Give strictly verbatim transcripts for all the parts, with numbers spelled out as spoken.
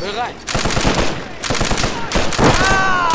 Bereit! Ah!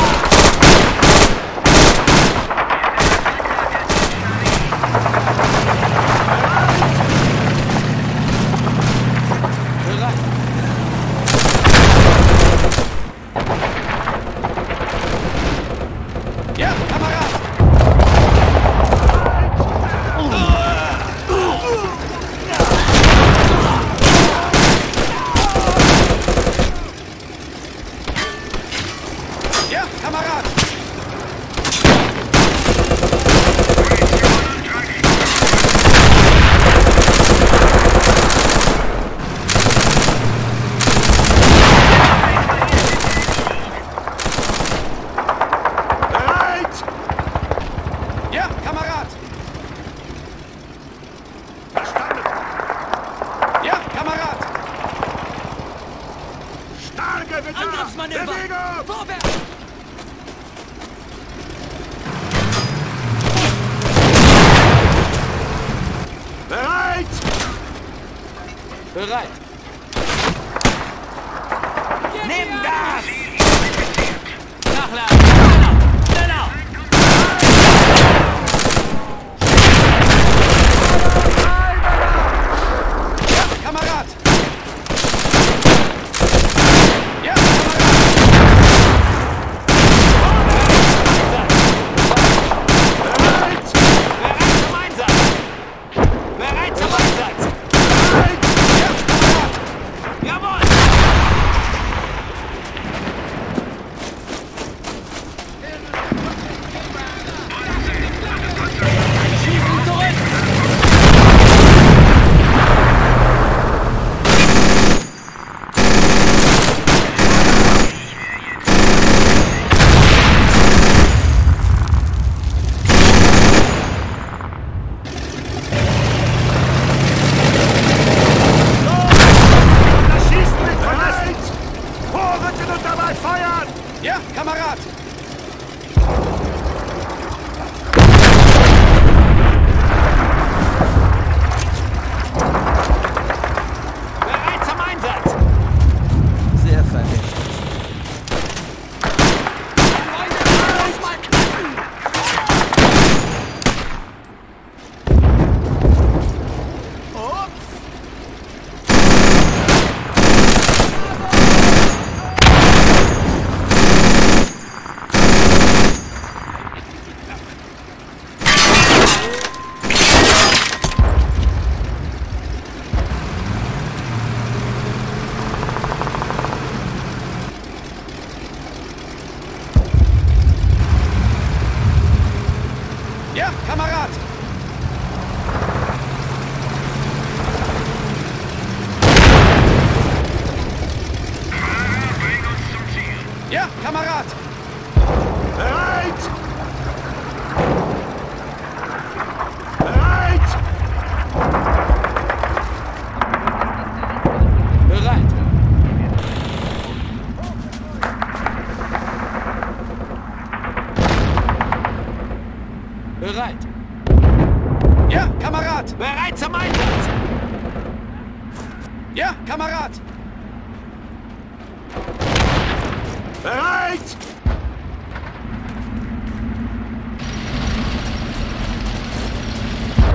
Bereit! Nimm das! Nachladen! Schneller! Schneller! Ja, Kamerad! Ja, Kamerad! Bereit! Bereit zum Einsatz! Bereit zum Einsatz! Bereit! Ja, Kamerad! Bereit zum Einsatz! Ja, Kamerad! Bereit! Bereit! Bereit!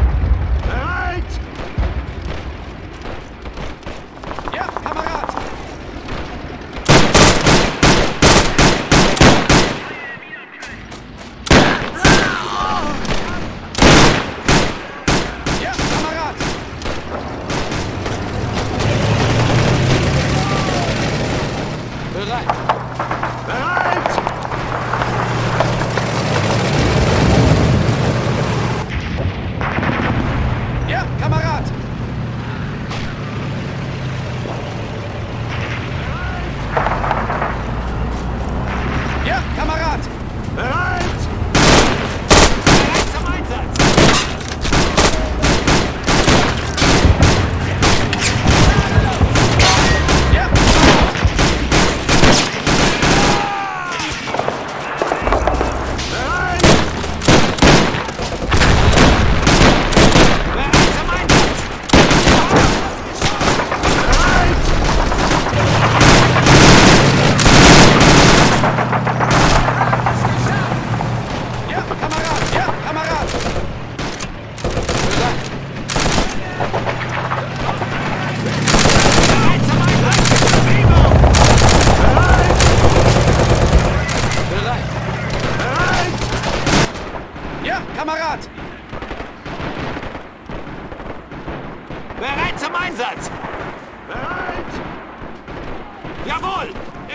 Jawohl!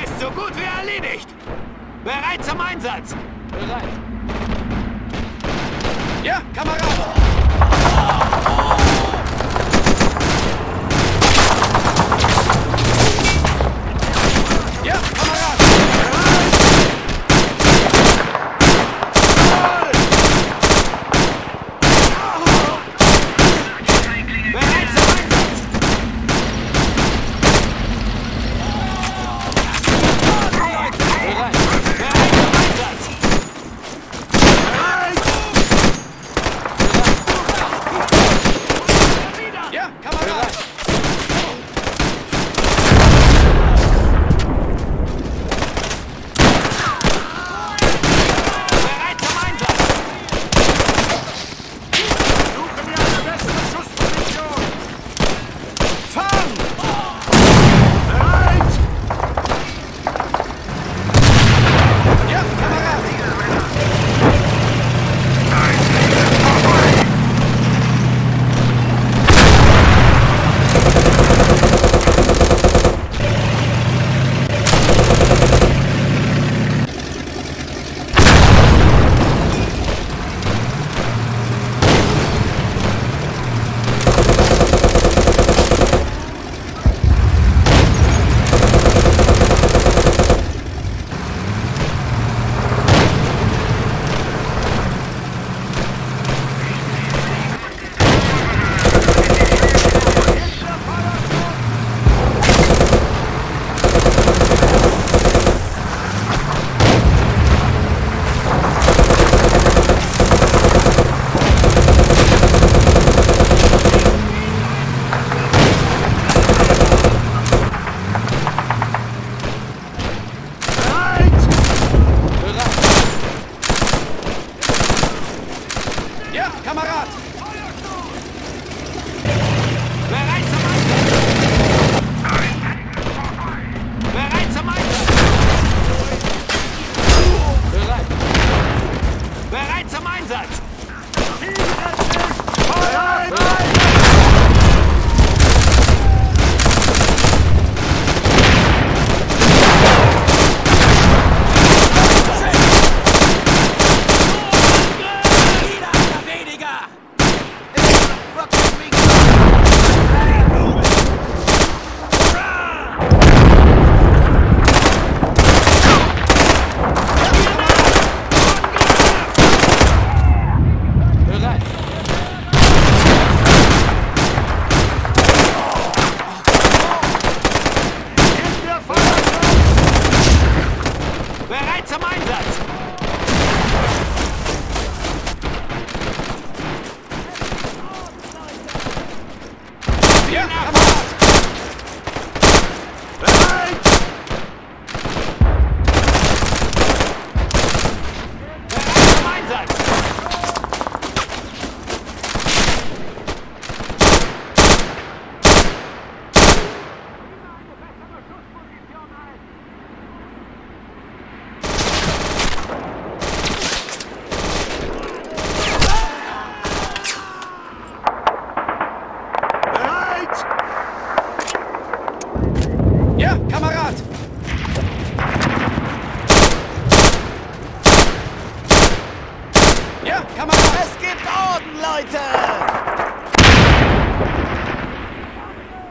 Ist so gut wie erledigt! Bereit zum Einsatz! Bereit! Ja, Kamerad!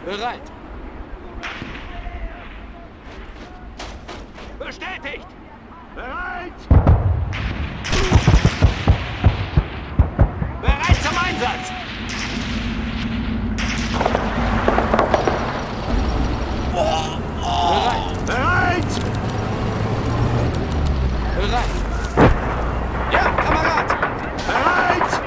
Bereit. Bestätigt. Bereit. Bereit zum Einsatz. Oh, oh. Bereit. Bereit. Bereit. Ja, Kamerad. Bereit.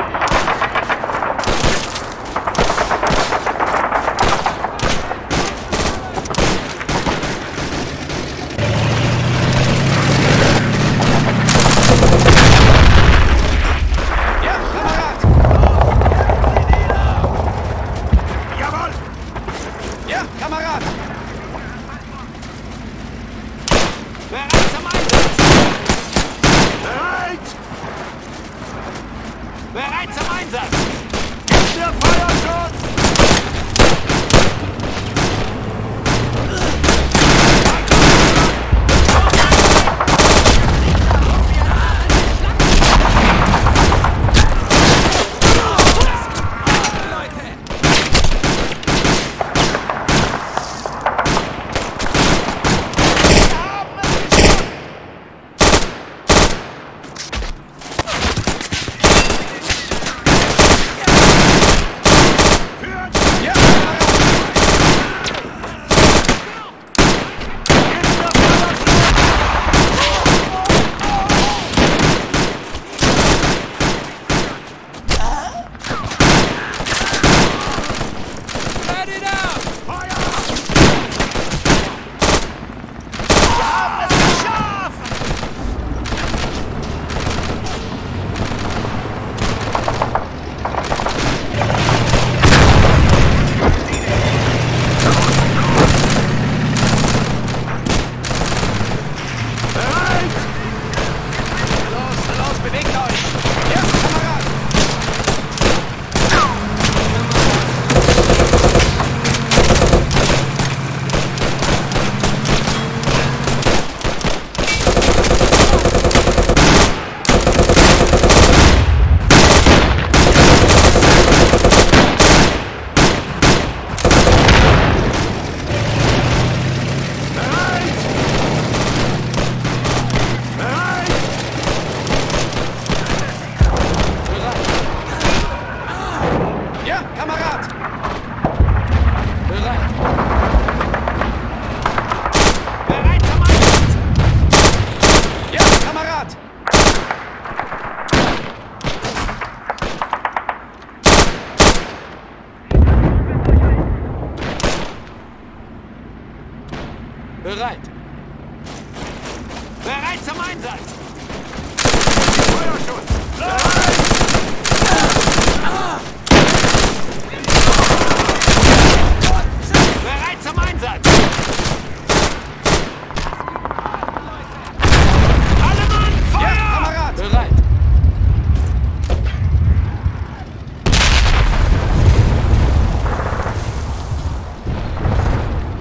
Bereit. Bereit zum Einsatz. Feuerschutz. Bereit. Bereit zum Einsatz. Alle Mann, Feuer! Ja, Kamerad.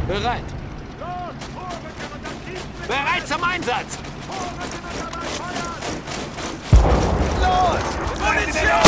Bereit. Bereit. Bereit zum Einsatz! Los! Position!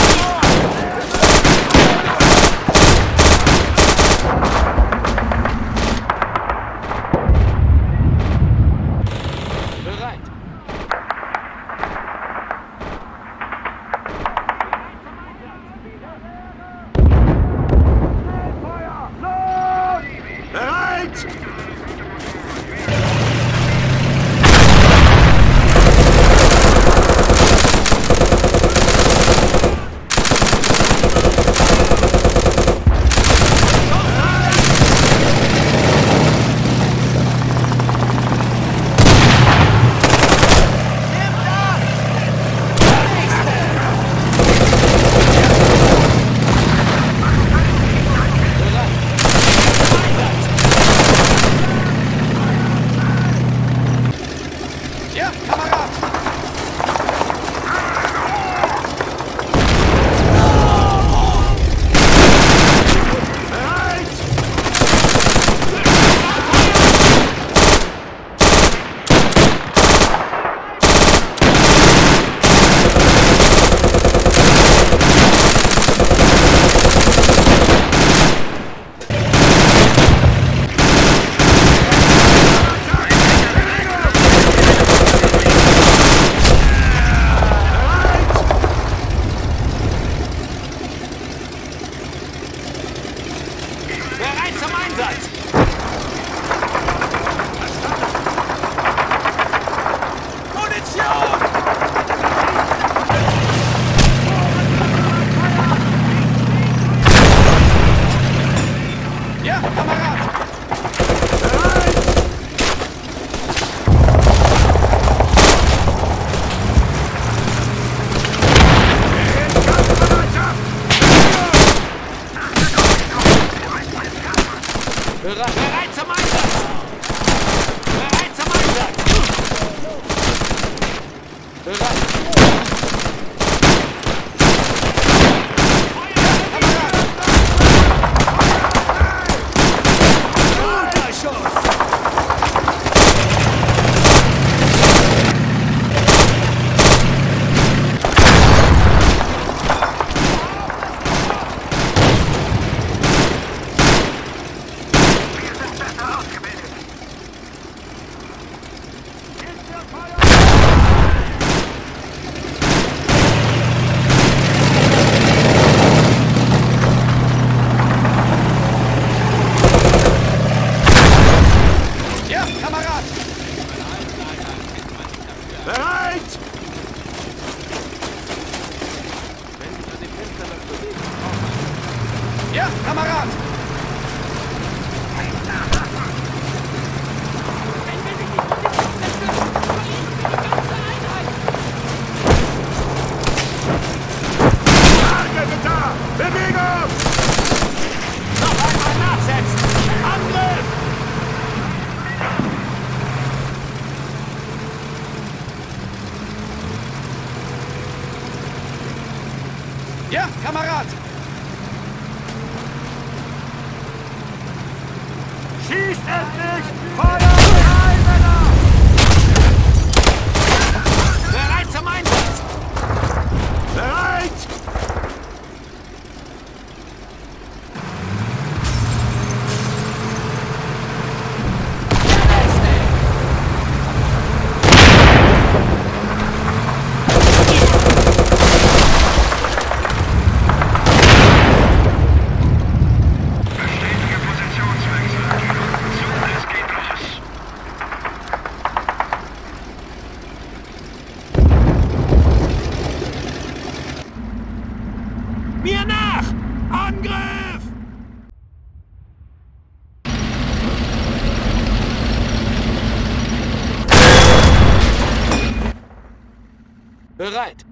Bereit. Einsatz!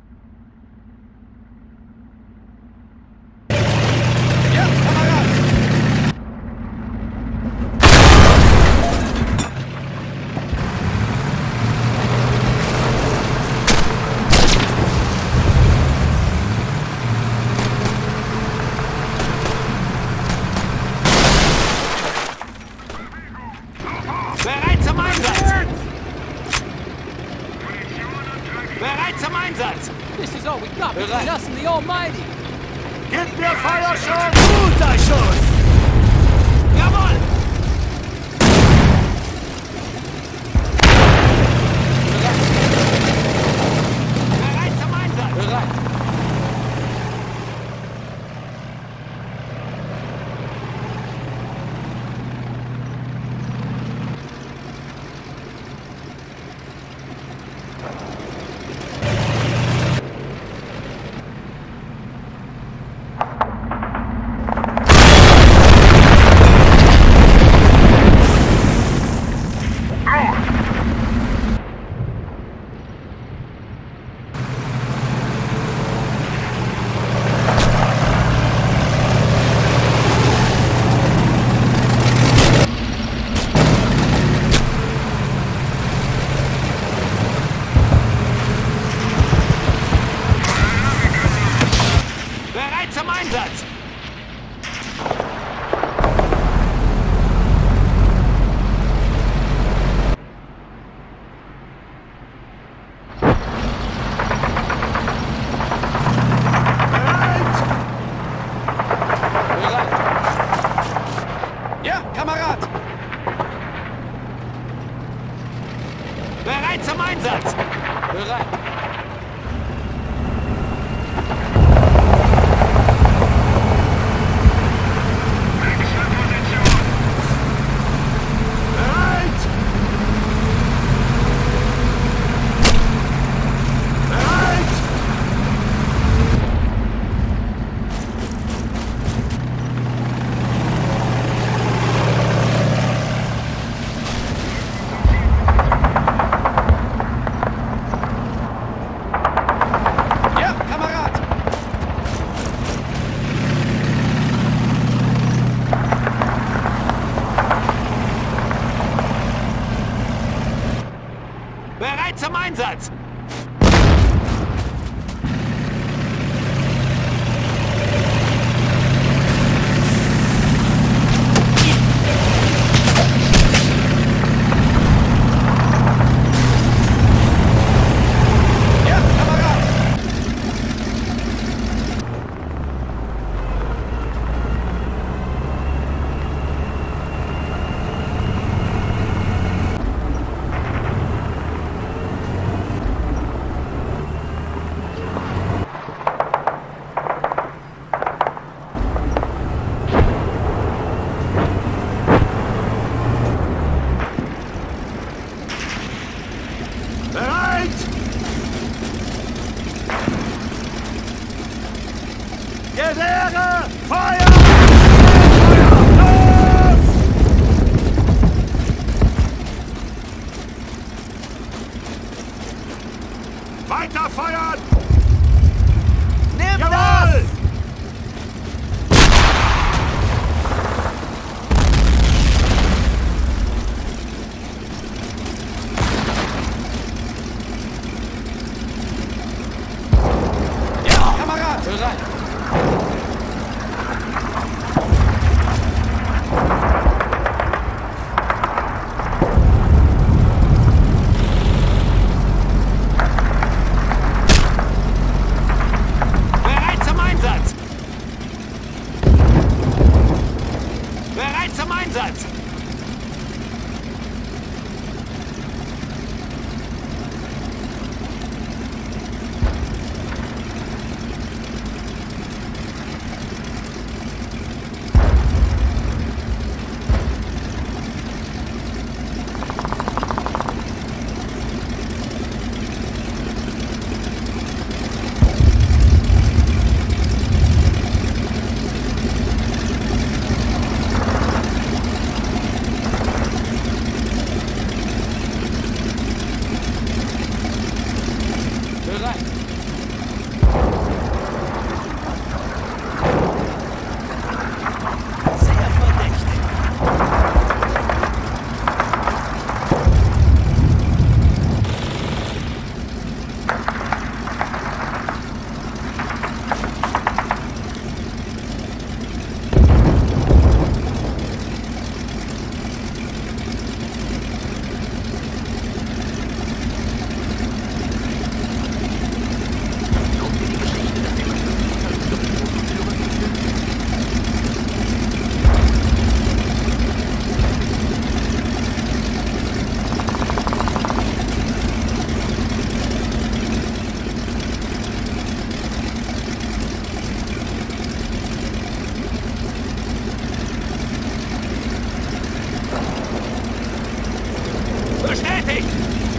Verstätigt!